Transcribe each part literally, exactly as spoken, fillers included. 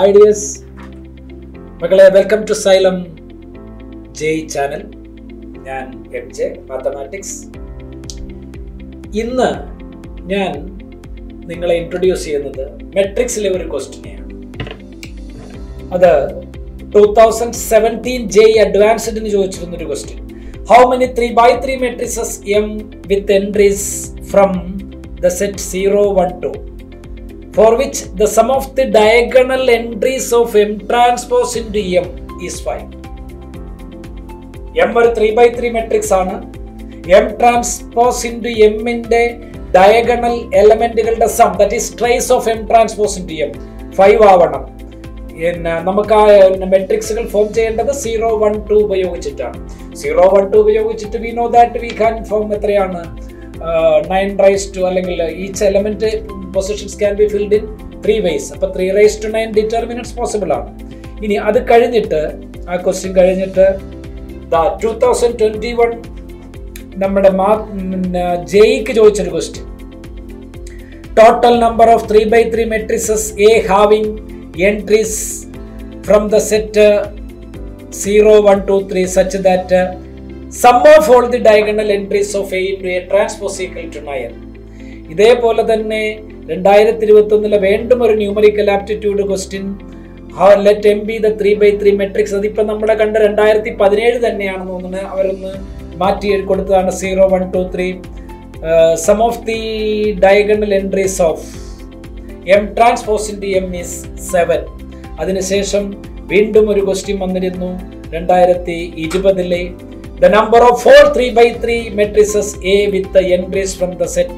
Hi dears, welcome to Asylum J Channel. I am M J, Mathematics. Today, I will introduce you to Matrix level question. That is twenty seventeen J E E Advanced question. How many three by three matrices M with entries from the set zero, one, two? For which the sum of the diagonal entries of M transpose into M is five. M is three by three matrix. M transpose into M in the diagonal element the sum, that is trace of M transpose into M, five. In uh, matrix form zero, one, two, zero, one, two, we know that we can form a three. Uh, nine raised to each element positions can be filled in three ways. So three raised to nine determinants possible. Ini adu kazhinjittu aa question kazhinjittu the twenty twenty-one nammada J E E ku choichu question. Total number of three by three matrices A having entries from the set zero, one, two, three such that sum of all the diagonal entries of A into A transpose equal to nine. This is the numerical aptitude question. Let M be the three by three matrix. That is why we have done zero, one, two, three. Sum of the diagonal entries of M transpose into M is seven. That is why we have done two thousand twenty. The number of four three by three matrices A with the entries from the set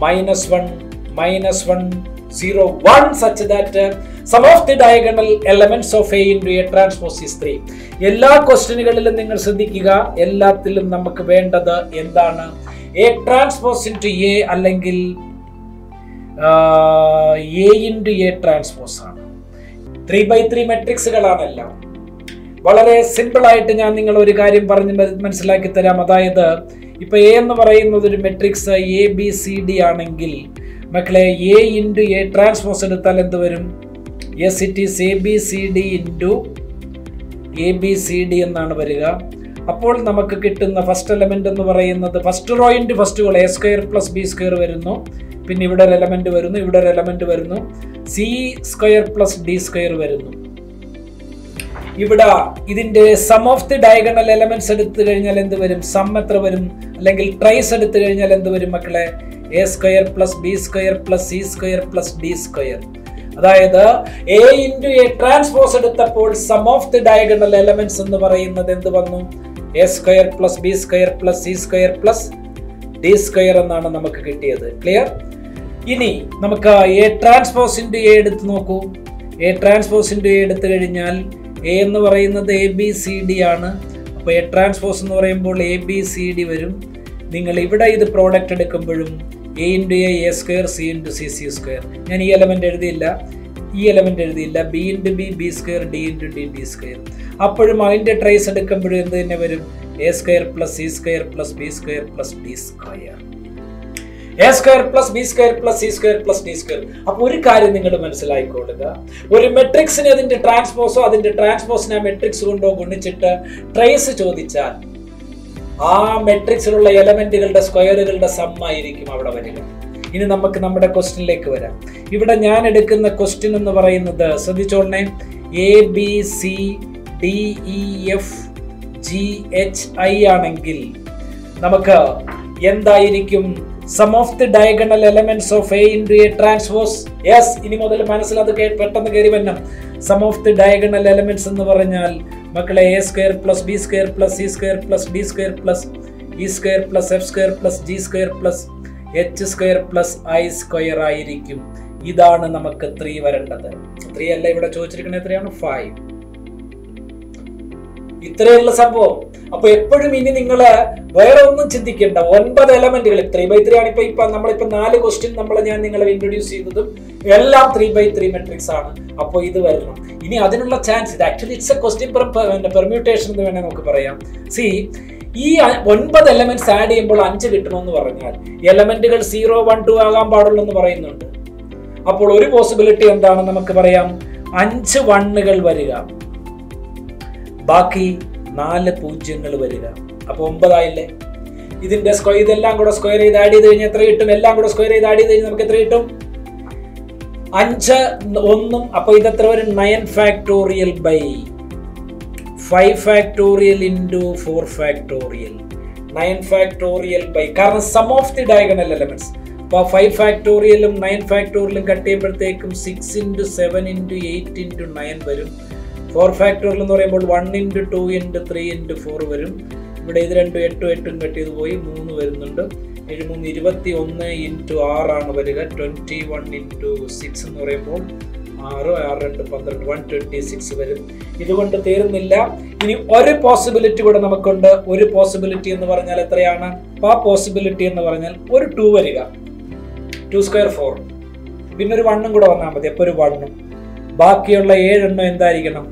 minus one, minus one, zero, one such that sum of the diagonal elements of A into A transpose is three. All questions you will need, A transpose into A uh, A into A transpose. three by three matrices are വളരെ simple ആയിട്ട് ഞാൻ നിങ്ങളെ ഒരു കാര്യം പറഞ്ഞു മനസ്സിലാക്കി തരാം. അതായത് ഇപ്പോൾ A എന്ന് പറയുന്നത് ഒരു matrix A B C D ആണെങ്കിൽ മക്കളെ A into A ട്രാൻസ്പോസ് എടുത്താൽ എന്ത് വരും? Yes, it is A B C D into A B C D എന്നാണ് വരിക. അപ്പോൾ നമുക്ക് കിട്ടുന്ന ഫസ്റ്റ് എലമെന്റ് എന്ന് പറയുന്നത് first row into first column A square plus B square വരുന്നു. പിന്നെ ഇവിടെ ഒരു എലമെന്റ് വരുന്നു, ഇവിടെ ഒരു എലമെന്റ് വരുന്നു. C square plus D square വരുന്നു. ഇവിടെ ഇതിന്റെ sum of the diagonal elements എടുത്തു കഴിഞ്ഞാൽ എന്ത് വരും? സം എത്ര വരും? അല്ലെങ്കിൽ ട്രേസ് എടുത്തു കഴിഞ്ഞാൽ എന്ത് വരും മക്കളെ? A square plus B square plus C square plus D square. അതായത് A ഇൻടു A ട്രാൻസ്പോസ് എടുത്തപ്പോൾ sum of the diagonal elements എന്ന് പറയുന്നത് എന്ത് വന്നു? A square plus B square plus C square plus D square എന്നാണ് നമുക്ക് കിട്ടിയത്. Clear? ഇനി നമുക്ക് A ട്രാൻസ്പോസ് ഇൻടു A എടുത്ത് നോക്കൂ. A ട്രാൻസ്പോസ് ഇൻടു A എടുത്തു കഴിഞ്ഞാൽ A എന്ന് പറയുന്നത് എ ബി സി ഡി ആണ്. അപ്പോൾ എ ട്രാൻസ്പോസ് എന്ന് പറയുമ്പോൾ എ ബി സി ഡി വരും. നിങ്ങൾ ഇവിടെ ഇത് പ്രോഡക്റ്റ് എടുക്കുമ്പോഴും A into A A square, C into C C square. ഞാൻ ഈ എലമെൻ്റ് എഴുതിയില്ല, ഈ എലമെൻ്റ് എഴുതിയില്ല. B into B B square, D into D D square. അപ്പോഴും അതിൻ്റെ ട്രേസ് എടുക്കുമ്പോഴും എന്ത് തന്നെ വരും? A square plus C square plus B square plus D square. A square plus B square plus C square plus D square. അപ്പോൾ ഒരു കാര്യം നിങ്ങൾ മനസ്സിലായിക്കൊള്ളുക, ഒരു മെട്രിക്സിന് അതിന്റെ ട്രാൻസ്പോസോ അതിന്റെ ട്രാൻസ്പോസിനെ മെട്രിക്സ് കൊണ്ടോ ഗുണിച്ചിട്ട് ട്രേസ് ചോദിച്ചാൽ ആ മെട്രിക്സിലുള്ള എലമെന്റുകളുടെ സ്ക്വയറുകളുടെ സമ്മായിരിക്കും അവിടെ വരിക. ഇനി നമുക്ക് നമ്മുടെ ക്വസ്റ്റ്യനിലേക്ക് വരാം. ഇവിടെ ഞാൻ എടുക്കുന്ന ക്വസ്റ്റ്യൻ എന്ന് പറയുന്നത് ശ്രദ്ധിച്ചോളണേ, A B C D E F G H I ആണെങ്കിൽ നമുക്ക് എന്തായിരിക്കും sum of the diagonal elements of A into A transpose? Yes, ini model manasila adu pettannu keri venna. Sum of the diagonal elements ennu paranjal makkale A square plus B square plus C square plus D square plus E square plus F square plus G square plus H square plus I square aayirikkum. Idana namakku three varandathu. three alla ivada choichirikana three aanu five. ഇത്രയുള്ള സംഭവം. അപ്പൊ എപ്പോഴും ഇനി നിങ്ങൾ വേറെ ഒന്നും ചിന്തിക്കേണ്ട. ഒൻപത് എലമെന്റുകൾ ത്രീ ബൈ ത്രീ ആണ്. ഇപ്പൊ ഇപ്പൊ നമ്മളിപ്പോ നാല് ക്വസ്റ്റ്യൻ നമ്മൾ ഞാൻ നിങ്ങളെ ഇൻട്രൊഡ്യൂസ് ചെയ്തതും എല്ലാം ത്രീ ബൈ ത്രീ മെട്രിക്സ് ആണ്. അപ്പോൾ ഇത് വരണം. ഇനി അതിനുള്ള ചാൻസ് ഇത് actually it's a question permutation എന്ന് വേണേൽ നമുക്ക് പറയാം. സി ഈ ഒൻപത് എലമെന്റ്സ് ആഡ് ചെയ്യുമ്പോൾ അഞ്ച് കിട്ടണമെന്ന് പറഞ്ഞാൽ എലമെന്റുകൾ സീറോ വൺ ടു ആകാൻ പാടുള്ളൂ എന്ന് പറയുന്നുണ്ട്. അപ്പോൾ ഒരു പോസിബിലിറ്റി എന്താണ് നമുക്ക് പറയാം? അഞ്ച് വണ്ണുകൾ വരിക, ബാക്കി നാല് പൂജ്യങ്ങൾ വരിക. അപ്പോൾ ഒമ്പതായില്ലേ? ഇതിന്റെ സ്ക്വയർ, ഇതെല്ലാം കൂടെ സ്ക്വയർ ചെയ്ത് ആഡ് ചെയ്ത് കഴിഞ്ഞാൽ എത്ര കിട്ടും? എല്ലാം കൂടെ സ്ക്വയർ ചെയ്ത് ആഡ് ചെയ്ത് കഴിഞ്ഞാൽ നമുക്ക് എത്ര കിട്ടും? അഞ്ച് ഒന്നും. അപ്പൊ ഇതെത്ര വരും? Nine factorial by five factorial into four factorial, nine factorial by, കാരണം sum of the diagonal elements. അപ്പോൾ ഫൈവ് ഫാക്ടോറിയലും നയൻ ഫാക്ടോറിയലും കട്ട് ചെയ്യുമ്പോഴത്തേക്കും six into seven into eight into nine വരും. ഫോർ ഫാക്ടോറിയൽ എന്ന് പറയുമ്പോൾ one into two into three into four വരും. ഇവിടെ ഇത് രണ്ടും എട്ടും എട്ടും കട്ട് ചെയ്ത് പോയി മൂന്ന് വരുന്നുണ്ട്. ഏഴ് മൂന്ന് ഇരുപത്തി ഒന്ന് ഇൻറ്റു ആറാണ് വരിക. ട്വൻറ്റി വൺ ഇൻറ്റു സിക്സ് എന്ന് പറയുമ്പോൾ ആറ്, ആറ് രണ്ട് പന്ത്രണ്ട്, വൺ ട്വൻറ്റി സിക്സ് വരും. ഇതുകൊണ്ട് തീർന്നില്ല. ഇനി ഒരു പോസിബിലിറ്റി കൂടെ നമുക്കുണ്ട്. ഒരു പോസിബിലിറ്റി എന്ന് പറഞ്ഞാൽ എത്രയാണ്? അപ്പോൾ ആ പോസിബിലിറ്റി എന്ന് പറഞ്ഞാൽ ഒരു ടു വരിക, ടു സ്ക്വയർ ഫോർ, പിന്നെ ഒരു വണ്ണും കൂടെ വന്നാൽ മതി. അപ്പോൾ ഒരു വണ്ണും, ബാക്കിയുള്ള ഏഴെണ്ണം എന്തായിരിക്കണം?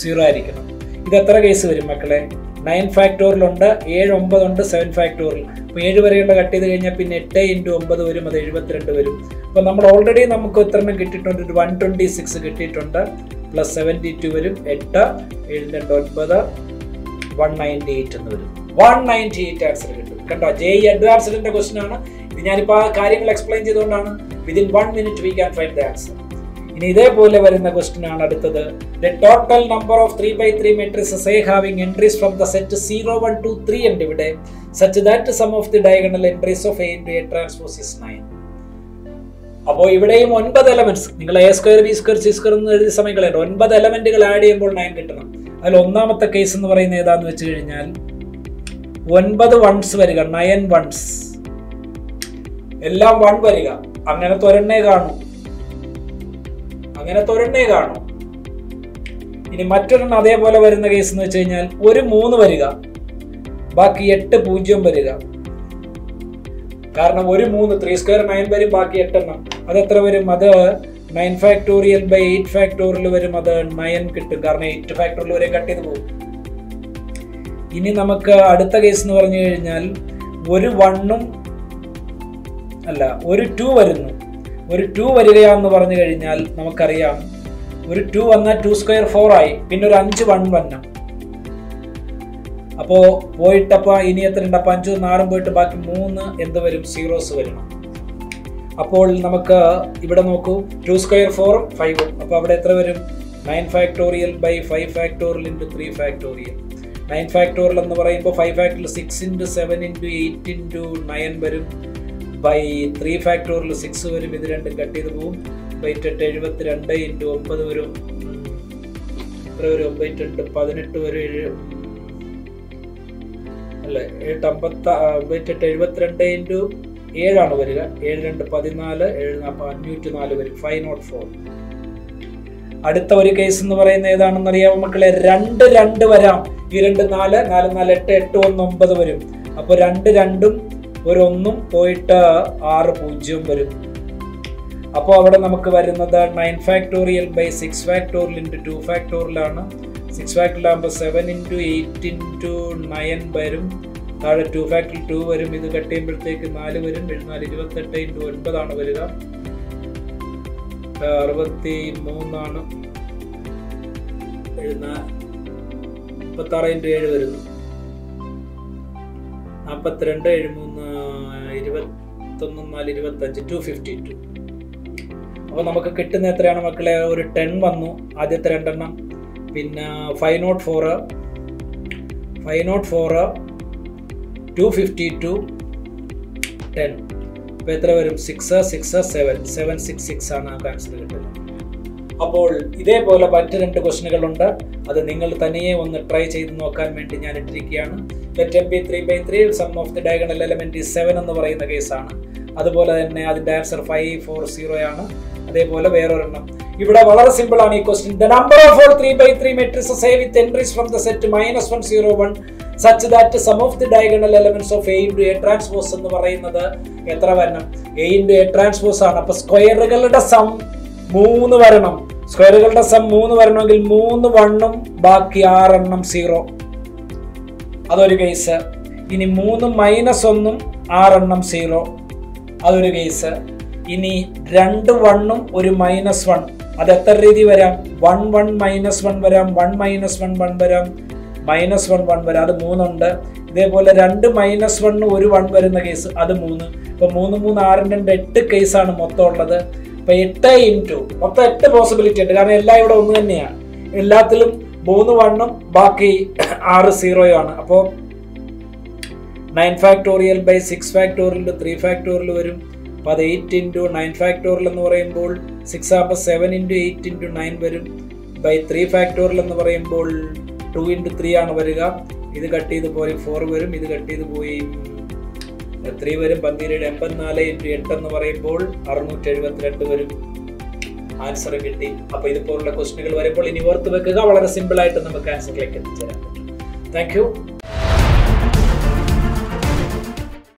സീറോ ആയിരിക്കണം. ഇത് എത്ര കേസ് വരും മക്കളെ? നയൻ ഫാക്ടോറിലുണ്ട്, ഏഴ് ഒമ്പതുണ്ട്, സെവൻ ഫാക്ടോറിൽ. അപ്പോൾ ഏഴ് വരെയുള്ള കട്ട് ചെയ്ത് കഴിഞ്ഞാൽ പിന്നെ എട്ട് ഇൻറ്റു ഒമ്പത് വരും, അത് എഴുപത്തിരണ്ട് വരും. അപ്പോൾ നമ്മൾ ഓൾറെഡി നമുക്ക് എത്രണ്ണം കിട്ടിയിട്ടുണ്ട്? ഒരു വൺ ട്വൻറ്റി സിക്സ് കിട്ടിയിട്ടുണ്ട്. പ്ലസ് സെവൻറ്റി ടു വരും, എട്ട് ഏഴ് രണ്ട് ഒൻപത്, വൺ നയൻറ്റി എയ്റ്റ് എന്ന് വരും. വൺ നയൻറ്റി എയ്റ്റ് ആൻസർ കിട്ടും. കണ്ടോ, ജെ ഇ അഡ്വാൻസ്ഡിൻ്റെ ക്വസ്റ്റൻ ആണ് ഇത്. ഞാനിപ്പോൾ ആ കാര്യങ്ങൾ എക്സ്പ്ലെയിൻ ചെയ്തുകൊണ്ടാണ്. Within one minute we can find the answer. ഇനി ഇതേപോലെ വരുന്ന ക്വസ്റ്റൻ ആണ് അടുത്തത്. The total number of three by three matrices A having entries from the set zero one two three ഉണ്ട് ഇവിടെ, such that sum of the diagonal entries of A into A transpose is nine. അപ്പോൾ ഇവിടെയും ഒൻപത് elements, നിങ്ങൾ A square B square C square എന്ന് എഴുതിയ സമയങ്ങളുണ്ട്. ഒൻപത് എലമെന്റുകൾ add ചെയ്യുമ്പോൾ നയൻ കിട്ടണം. അതിൽ ഒന്നാമത്തെ കേസ് എന്ന് പറയുന്നത് ഏതാന്ന് വെച്ച് കഴിഞ്ഞാൽ ഒൻപത് വൺസ് വരിക, നയൻ വൺസ്, എല്ലാം വൺ വരിക. അങ്ങനത്തെ ഒരെണ്ണേ കാണും, അങ്ങനത്തെ ഒരെണ്ണേ കാണും. ഇനി മറ്റൊരെണ്ണം അതേപോലെ വരുന്ന കേസ് എന്ന് വെച്ച് കഴിഞ്ഞാൽ ഒരു മൂന്ന് വരിക, ബാക്കി എട്ട് പൂജ്യം വരിക. കാരണം ഒരു മൂന്ന്, ത്രീ സ്ക്വയർ നയൻ വരും, ബാക്കി എട്ടെണ്ണം. അതെത്ര വരും? അത് nine factorial by eight factorial വരും, അത് നയൻ കിട്ടും. കാരണം എയ്റ്റ് ഫാക്ടോറിയൽ വരെ കട്ട് ചെയ്ത് പോകും. ഇനി നമുക്ക് അടുത്ത കേസ് എന്ന് പറഞ്ഞു കഴിഞ്ഞാൽ ഒരു വണ്ണും അല്ല ഒരു ടു വരുന്നു. ഒരു ടു വരികയാണെന്ന് പറഞ്ഞു കഴിഞ്ഞാൽ നമുക്കറിയാം, ഒരു ടു വന്നാൽ ടു സ്ക്വയർ ഫോർ ആയി, പിന്നെ ഒരു അഞ്ച് വൺ വന്ന, അപ്പോൾ പോയിട്ടപ്പോൾ ഇനി എത്ര ഉണ്ട്? അപ്പോൾ അഞ്ചും നാറും പോയിട്ട് ബാക്കി മൂന്ന് എന്ത് വരും? സീറോസ് വരണം. അപ്പോൾ നമുക്ക് ഇവിടെ നോക്കൂ, ടു സ്ക്വയർ ഫോറും ഫൈവും. അപ്പോൾ അവിടെ എത്ര വരും? Nine factorial by five factorial into three factorial. Nine factorial എന്ന് പറയുമ്പോൾ five factorial six into seven into eight into nine വരും, ബൈ ത്രീ ഫാക്ടോറിൽ സിക്സ് വരും, ഇത് രണ്ടും കട്ട് ചെയ്ത് പോകും. ബൈറ്റെട്ട് എഴുപത്തിരണ്ട് ഇൻറ്റു ഒമ്പത് വരും, എത്ര വരും? ബൈറ്റെട്ട് പതിനെട്ട് വരും, ഏഴ് അല്ലേ എട്ട് അമ്പത്ത ബൈറ്റെട്ട് എഴുപത്തിരണ്ട് ഇൻറ്റു ഏഴാണ് വരിക, ഏഴ് രണ്ട് പതിനാല്, ഏഴ് നാൽപ്പത് അഞ്ഞൂറ്റി നാല് വരും, ഫൈവ് നോട്ട് ഫോർ. അടുത്ത ഒരു കേസ് എന്ന് പറയുന്നത് ഏതാണെന്ന് അറിയാമോ മക്കളെ? രണ്ട് രണ്ട് വരാം, ഈ രണ്ട് നാല്, നാല് നാല് എട്ട്, എട്ട് ഒന്ന് ഒമ്പത് വരും. അപ്പോൾ രണ്ട് രണ്ടും ഒരു ഒന്നും പോയിട്ട് ആറ് പൂജ്യം വരും. അപ്പോൾ അവിടെ നമുക്ക് വരുന്നത് nine factorial by six factorial into two ഫാക്ടോറിയലാണ്. സിക്സ് ഫാക്ടറിയൽ ആകുമ്പോൾ seven into eight into nine വരും, താഴെ ടു ഫാക്ടറിയൽ ടു വരും, ഇത് കട്ട് ചെയ്യുമ്പോഴത്തേക്ക് നാല് വരും, എഴുപത്തിനാല് ഇരുപത്തെട്ട് ഇൻറ്റു ഒൻപതാണ് വരിക, അറുപത്തി മൂന്നാണ്, മുപ്പത്താറ് ഇൻറ്റു ഏഴ് വരുന്നു, നാൽപ്പത്തിരണ്ട് ഏഴ് മൂന്ന് ഇരുപത്തൊന്ന് നാല് ഇരുപത്തഞ്ച്, ടു ഫിഫ്റ്റി ടു. അപ്പോൾ നമുക്ക് കിട്ടുന്ന എത്രയാണ് മക്കളെ? ഒരു ടെൻ വന്നു ആദ്യത്തെ രണ്ടെണ്ണം, പിന്നെ five not four, five not four, two fifty two, ten. അപ്പോൾ എത്ര വരും? Six six seven, seven six six ആണ് ആ ആൻസർ കിട്ടുന്നത്. അപ്പോൾ ഇതേപോലെ മറ്റ് രണ്ട് ക്വസ്റ്റനുകളുണ്ട്. അത് നിങ്ങൾ തനിയെ ഒന്ന് ട്രൈ ചെയ്ത് നോക്കാൻ വേണ്ടി ഞാൻ ഇട്ടിരിക്കുകയാണ്. Let M be three by three sum of the diagonal element is seven എന്ന് പറയുന്ന കേസാണ്. അതുപോലെ തന്നെ അതിൻ്റെ ആൻസർ ഫൈവ് ഫോർ സീറോ ആണ്. അതേപോലെ വേറൊരെണ്ണം ഇവിടെ വളരെ സിമ്പിൾ ആണ് ഈ question. The number of all three by three matrices A with entries from the set minus one zero one such that sum of the diagonal elements of A into A transpose എന്ന് പറയുന്നത് എത്ര വരണം? A into A transpose ആണ്. അപ്പോൾ സ്ക്വയറുകളുടെ some മൂന്ന് വരണം. സ്ക്വയറുകളുടെ some മൂന്ന് വരണമെങ്കിൽ മൂന്ന് വണ്ണും ബാക്കി ആറെണ്ണം സീറോ, അതൊരു കേസ്. ഇനി മൂന്ന് മൈനസ് ഒന്നും ആറെണ്ണം സീറോ, അതൊരു കേസ്. ഇനി രണ്ട് വണ്ണും ഒരു മൈനസ് വൺ, അത് എത്ര രീതി വരാം? വൺ വൺ മൈനസ് വൺ വരാം, വൺ മൈനസ് വൺ വൺ വരാം, മൈനസ് വൺ വൺ വരാം, അത് മൂന്നുണ്ട്. ഇതേപോലെ രണ്ട് മൈനസ് വണ്ണ് ഒരു വൺ വരുന്ന കേസ്, അത് മൂന്ന്. ഇപ്പോൾ മൂന്ന് മൂന്ന് ആറ് രണ്ട് എട്ട് കേസാണ് മൊത്തം ഉള്ളത്. അപ്പോൾ എട്ട് ഇൻറ്റു മൊത്തം എട്ട് പോസിബിലിറ്റി ഉണ്ട്, കാരണം എല്ലാം ഇവിടെ ഒന്ന് തന്നെയാണ്. എല്ലാത്തിലും മൂന്ന് വണ്ണും ബാക്കി ആറ് സീറോയും ആണ്. അപ്പോൾ nine factorial by six factorial three factorial വരും. അപ്പോൾ അത് എയ്റ്റ് ഇൻറ്റു നയൻ ഫാക്ടോറിയൽ എന്ന് പറയുമ്പോൾ സിക്സ് ആകുമ്പോൾ seven into eight into nine വരും. ബൈ ത്രീ ഫാക്ടോറിയൽ എന്ന് പറയുമ്പോൾ ടു ഇൻറ്റു ത്രീ ആണ് വരിക. ഇത് കട്ട് ചെയ്ത് പോയി ഫോർ വരും, ഇത് കട്ട് ചെയ്ത് പോയി ത്രീ വരും. പന്തിരയുടെ എൺപത്തിനാല് ഇൻറ്റു എട്ട് എന്ന് പറയുമ്പോൾ അറുന്നൂറ്റി എഴുപത്തി രണ്ട് വരും. ആൻസർ കിട്ടി. അപ്പോൾ ഇതുപോലുള്ള ക്വസ്റ്റ്യനുകൾ വരുമ്പോൾ ഇനി ഓർത്ത് വെക്കുക, വളരെ സിമ്പിളായിട്ട് നമുക്ക് ആൻസറിലേക്ക് എത്തിച്ചേരാൻ പറ്റും. Thank U.